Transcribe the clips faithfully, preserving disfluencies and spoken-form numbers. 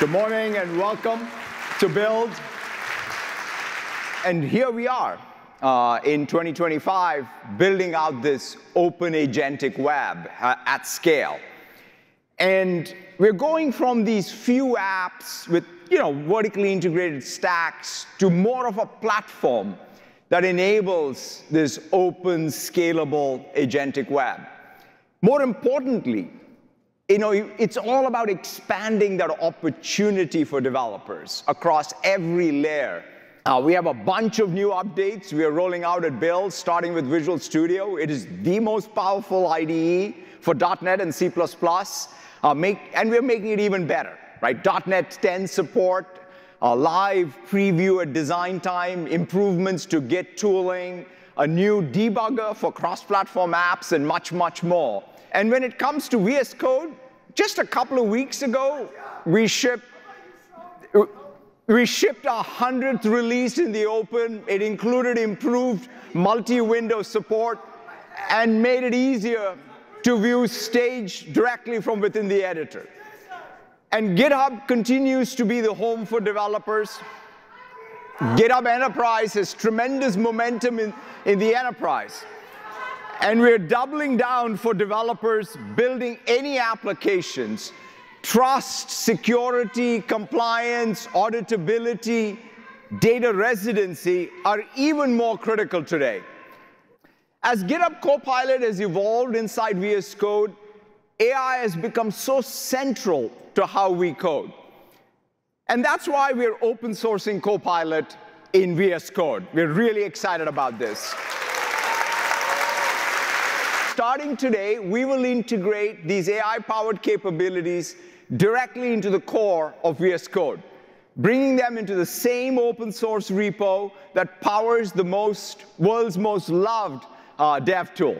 Good morning and welcome to Build. And here we are uh, in twenty twenty-five, building out this open agentic web uh, at scale. And we're going from these few apps with you know, vertically integrated stacks to more of a platform that enables this open, scalable agentic web. More importantly, you know, it's all about expanding that opportunity for developers across every layer. Uh, we have a bunch of new updates we are rolling out at Build, starting with Visual Studio. It is the most powerful I D E for dot net and C plus plus, uh, make, and we're making it even better, right? dot net ten support, uh, live preview at design time, improvements to Git tooling, a new debugger for cross-platform apps, and much, much more. And when it comes to V S Code, just a couple of weeks ago, we shipped, we shipped our hundredth release in the open. It included improved multi-window support and made it easier to view stage directly from within the editor. And GitHub continues to be the home for developers. GitHub Enterprise has tremendous momentum in, in the enterprise. And we're doubling down for developers building any applications. Trust, security, compliance, auditability, data residency are even more critical today. As GitHub Copilot has evolved inside V S Code, A I has become so central to how we code. And that's why we're open sourcing Copilot in V S Code. We're really excited about this. Starting today, we will integrate these A I-powered capabilities directly into the core of V S Code, bringing them into the same open source repo that powers the most, world's most loved uh, dev tool.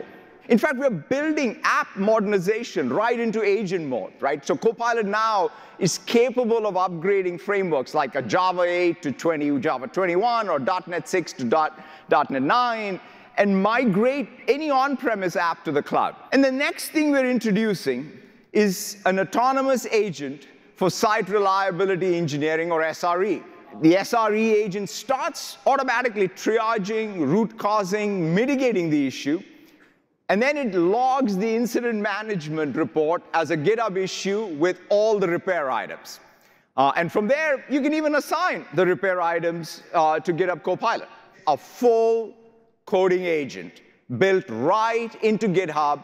In fact, we're building app modernization right into agent mode, right? So Copilot now is capable of upgrading frameworks like a Java eight to twenty, Java twenty-one, or dot net six to dot net nine. And migrate any on-premise app to the cloud. And the next thing we're introducing is an autonomous agent for site reliability engineering, or S R E. The S R E agent starts automatically triaging, root causing, mitigating the issue, and then it logs the incident management report as a GitHub issue with all the repair items. Uh, and from there, you can even assign the repair items uh, to GitHub Copilot. A full coding agent built right into GitHub,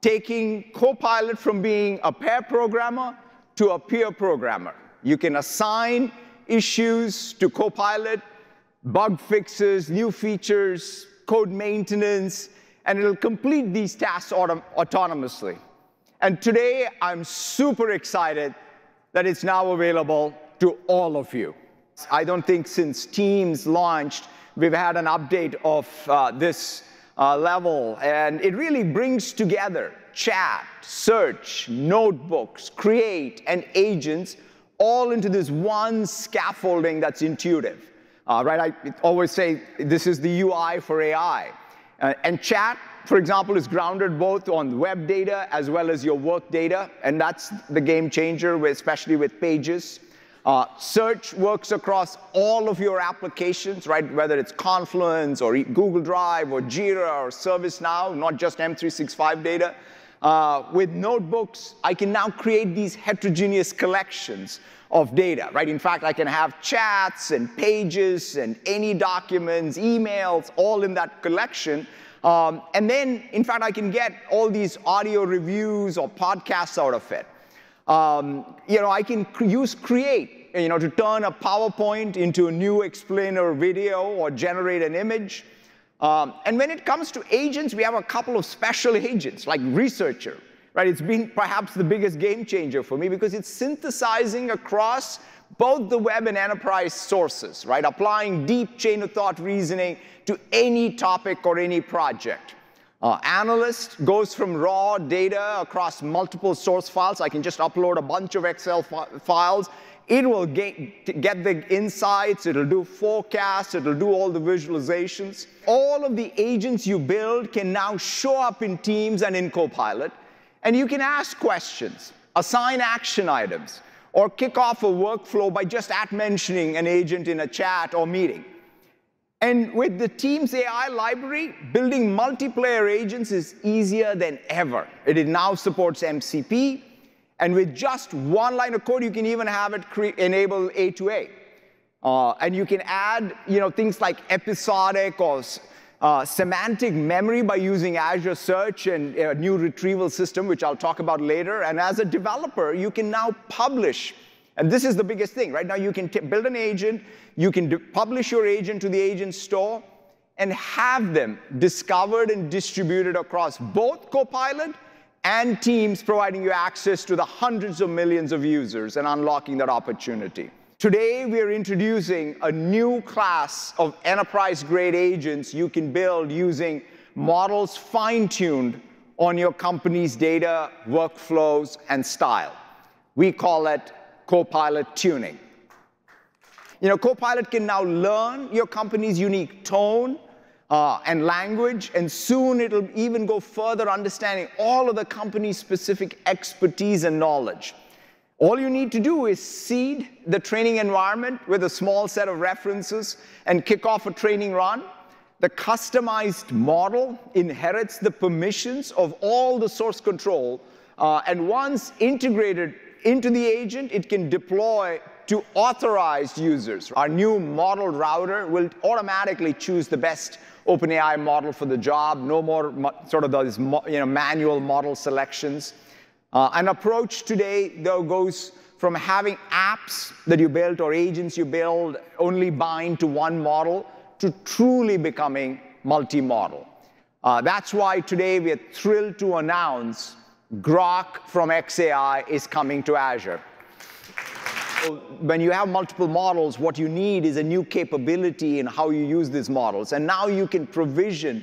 taking Copilot from being a pair programmer to a peer programmer. You can assign issues to Copilot, bug fixes, new features, code maintenance, and it'll complete these tasks autom autonomously. And today, I'm super excited that it's now available to all of you. I don't think since Teams launched, we've had an update of uh, this uh, level, and it really brings together chat, search, notebooks, create, and agents all into this one scaffolding that's intuitive. Uh, right? I always say this is the U I for A I. Uh, and chat, for example, is grounded both on web data as well as your work data, and that's the game changer, especially with Pages. Uh, search works across all of your applications, right? Whether it's Confluence or Google Drive or Jira or ServiceNow, not just M three sixty-five data. Uh, with notebooks, I can now create these heterogeneous collections of data, right? In fact, I can have chats and pages and any documents, emails, all in that collection. Um, and then, in fact, I can get all these audio reviews or podcasts out of it. Um, you know, I can use Create, you know, to turn a PowerPoint into a new explainer video or generate an image. Um, and when it comes to agents, we have a couple of special agents, like Researcher, right? It's been perhaps the biggest game changer for me because it's synthesizing across both the web and enterprise sources, right? Applying deep chain of thought reasoning to any topic or any project. Uh, Analyst goes from raw data across multiple source files. I can just upload a bunch of Excel fi files. It will get, get the insights. It'll do forecasts. It'll do all the visualizations. All of the agents you build can now show up in Teams and in Copilot. And you can ask questions, assign action items, or kick off a workflow by just at mentioning an agent in a chat or meeting. And with the Teams A I library, building multiplayer agents is easier than ever. It now supports M C P. And with just one line of code, you can even have it enable A two A. Uh, and you can add you know, things like episodic or uh, semantic memory by using Azure Search and a new retrieval system, which I'll talk about later. And as a developer, you can now publish. And this is the biggest thing. Right now, you can build an agent. You can publish your agent to the agent store and have them discovered and distributed across both Copilot and Teams, providing you access to the hundreds of millions of users and unlocking that opportunity. Today, we are introducing a new class of enterprise-grade agents you can build using models fine-tuned on your company's data, workflows, and style. We call it Copilot Tuning. You know, Copilot can now learn your company's unique tone uh, and language, and soon it'll even go further, understanding all of the company's specific expertise and knowledge. All you need to do is seed the training environment with a small set of references and kick off a training run. The customized model inherits the permissions of all the source control, uh, and once integrated into the agent, it can deploy to authorized users. Our new model router will automatically choose the best OpenAI model for the job. No more sort of those you know, manual model selections. Uh, an approach today, though, goes from having apps that you built or agents you build only bind to one model to truly becoming multi-model. Uh, that's why today we are thrilled to announce Grok from X A I is coming to Azure. When you have multiple models, what you need is a new capability in how you use these models. And now you can provision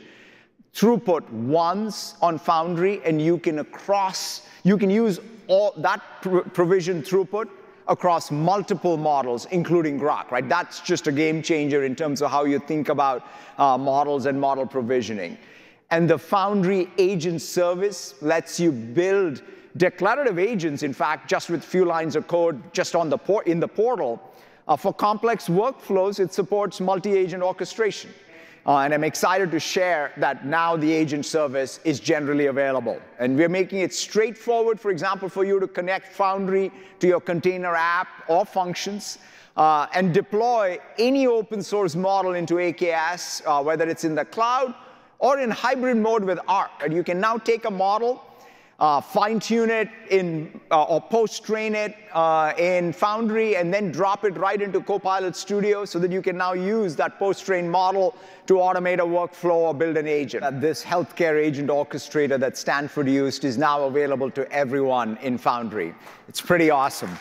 throughput once on Foundry, and you can across, you can use all that pr provision throughput across multiple models, including Grok, right? That's just a game changer in terms of how you think about uh, models and model provisioning. And the Foundry agent service lets you build declarative agents, in fact, just with few lines of code just on the port in the portal. Uh, for complex workflows, it supports multi-agent orchestration. Uh, and I'm excited to share that now the agent service is generally available. And we're making it straightforward, for example, for you to connect Foundry to your container app or functions uh, and deploy any open source model into A K S, uh, whether it's in the cloud or in hybrid mode with Arc. And you can now take a model, uh, fine-tune it in, uh, or post-train it uh, in Foundry, and then drop it right into Copilot Studio so that you can now use that post-trained model to automate a workflow or build an agent. Uh, this healthcare agent orchestrator that Stanford used is now available to everyone in Foundry. It's pretty awesome.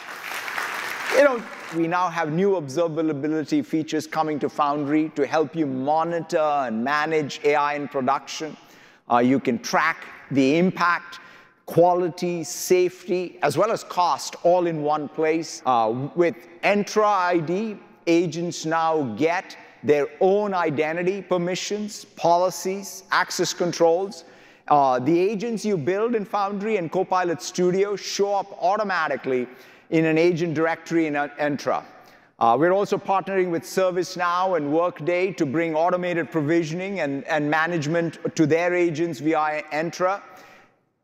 You know, we now have new observability features coming to Foundry to help you monitor and manage A I in production. Uh, you can track the impact, quality, safety, as well as cost all in one place. Uh, with Entra I D, agents now get their own identity permissions, policies, access controls. Uh, the agents you build in Foundry and Copilot Studio show up automatically in an agent directory in Entra. Uh, we're also partnering with ServiceNow and Workday to bring automated provisioning and, and management to their agents via Entra.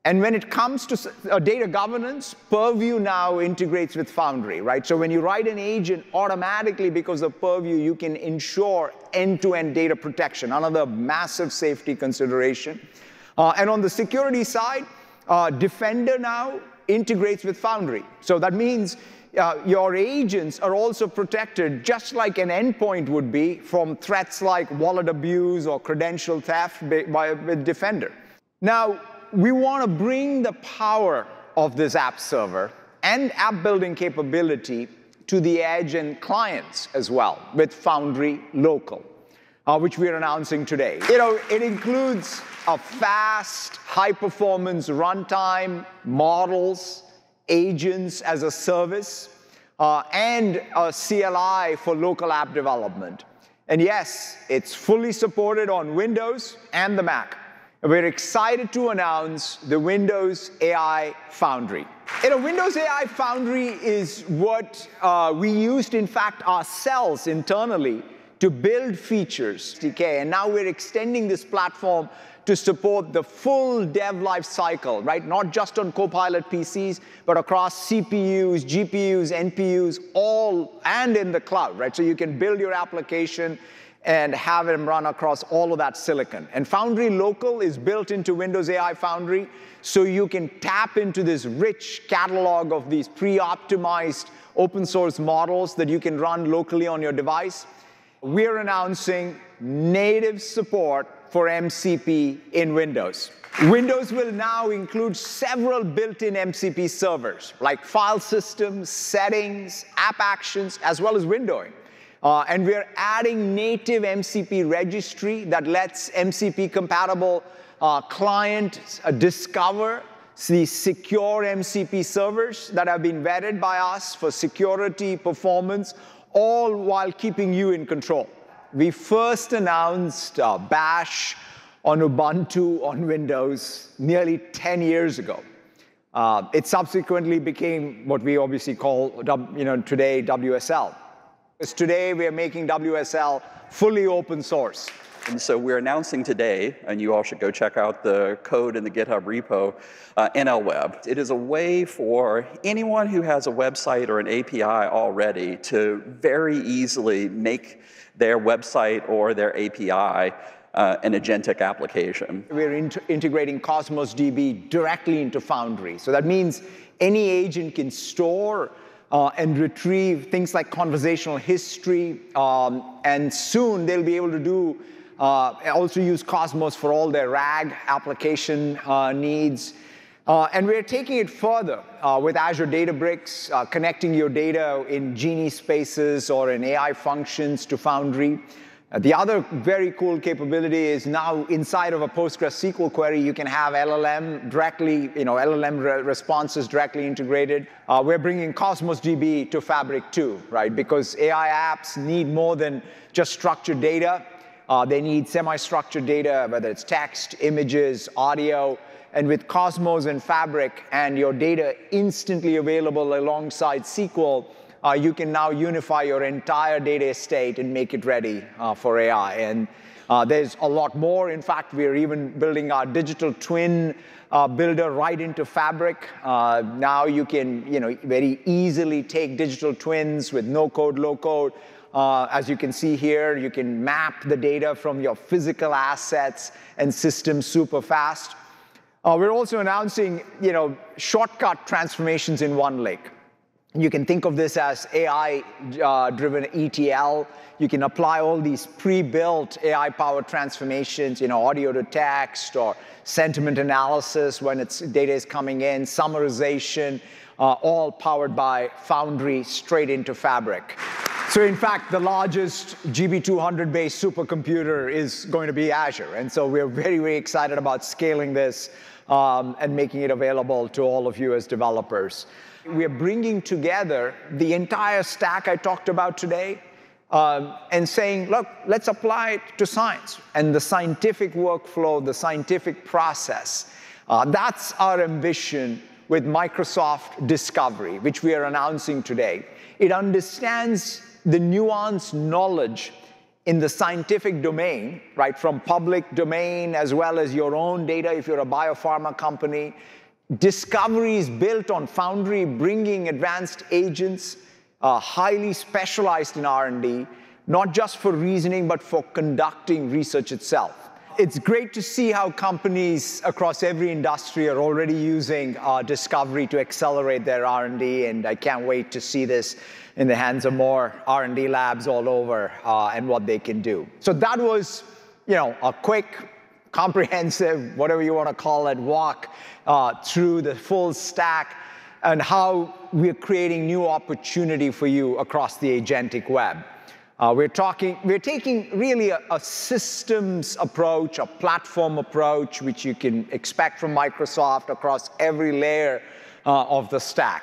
And when it comes to uh, data governance, Purview now integrates with Foundry, right? So when you write an agent automatically because of Purview, you can ensure end-to-end data protection, another massive safety consideration. Uh, and on the security side, uh, Defender now integrates with Foundry. So that means uh, your agents are also protected just like an endpoint would be from threats like wallet abuse or credential theft by, by with Defender. Now, we want to bring the power of this app server and app building capability to the edge and clients as well with Foundry Local, uh, which we are announcing today. You know, it includes a fast, high-performance runtime, models, agents as a service, uh, and a C L I for local app development. And yes, it's fully supported on Windows and the Mac. We're excited to announce the Windows A I Foundry. You know, Windows A I Foundry is what uh, we used, in fact, ourselves internally to build features. Okay, and now we're extending this platform to support the full dev life cycle, right? Not just on Copilot P Cs, but across C P Us, G P Us, N P Us, all, and in the cloud, right? So you can build your application and have them run across all of that silicon. And Foundry Local is built into Windows A I Foundry, so you can tap into this rich catalog of these pre-optimized open source models that you can run locally on your device. We're announcing native support for M C P in Windows. Windows will now include several built-in M C P servers, like file systems, settings, app actions, as well as windowing. Uh, and we're adding native M C P registry that lets M C P-compatible uh, clients uh, discover the secure M C P servers that have been vetted by us for security, performance, all while keeping you in control. We first announced uh, Bash on Ubuntu on Windows nearly ten years ago. Uh, it subsequently became what we obviously call, you know, today W S L. Today, we are making W S L fully open source. And so we're announcing today, and you all should go check out the code in the GitHub repo, uh, N L Web. It is a way for anyone who has a website or an A P I already to very easily make their website or their A P I Uh, an agentic application. We're in integrating Cosmos D B directly into Foundry. So that means any agent can store uh, and retrieve things like conversational history, um, and soon they'll be able to do, uh, also use Cosmos for all their RAG application uh, needs. Uh, and we're taking it further uh, with Azure Databricks, uh, connecting your data in Genie spaces or in A I functions to Foundry. The other very cool capability is now inside of a PostgreSQL query, you can have L L M directly, you know, L L M re responses directly integrated. Uh, we're bringing Cosmos D B to Fabric too, right? Because A I apps need more than just structured data. Uh, they need semi-structured data, whether it's text, images, audio. And with Cosmos and Fabric and your data instantly available alongside S Q L, Uh, you can now unify your entire data estate and make it ready uh, for A I. And uh, there's a lot more. In fact, we're even building our digital twin uh, builder right into Fabric. Uh, now you can, you know, very easily take digital twins with no code, low code. Uh, as you can see here, you can map the data from your physical assets and systems super fast. Uh, we're also announcing, you know, shortcut transformations in OneLake. You can think of this as A I-driven uh, E T L. You can apply all these pre-built A I-powered transformations, you know, audio to text or sentiment analysis when its data is coming in, summarization, uh, all powered by Foundry straight into Fabric. So in fact, the largest G B two hundred-based supercomputer is going to be Azure. And so we're very, very excited about scaling this um, and making it available to all of you as developers. We're bringing together the entire stack I talked about today um, and saying, look, let's apply it to science and the scientific workflow, the scientific process. Uh, that's our ambition with Microsoft Discovery, which we are announcing today. It understands the nuanced knowledge in the scientific domain, right, from public domain as well as your own data if you're a biopharma company. Discovery is built on Foundry, bringing advanced agents, uh, highly specialized in R and D, not just for reasoning, but for conducting research itself. It's great to see how companies across every industry are already using uh, Discovery to accelerate their R and D, and I can't wait to see this in the hands of more R and D labs all over uh, and what they can do. So that was, you know, a quick, comprehensive, whatever you want to call it, walk uh, through the full stack and how we're creating new opportunity for you across the agentic web. Uh, we're talking, we're taking really a, a systems approach, a platform approach, which you can expect from Microsoft across every layer uh, of the stack.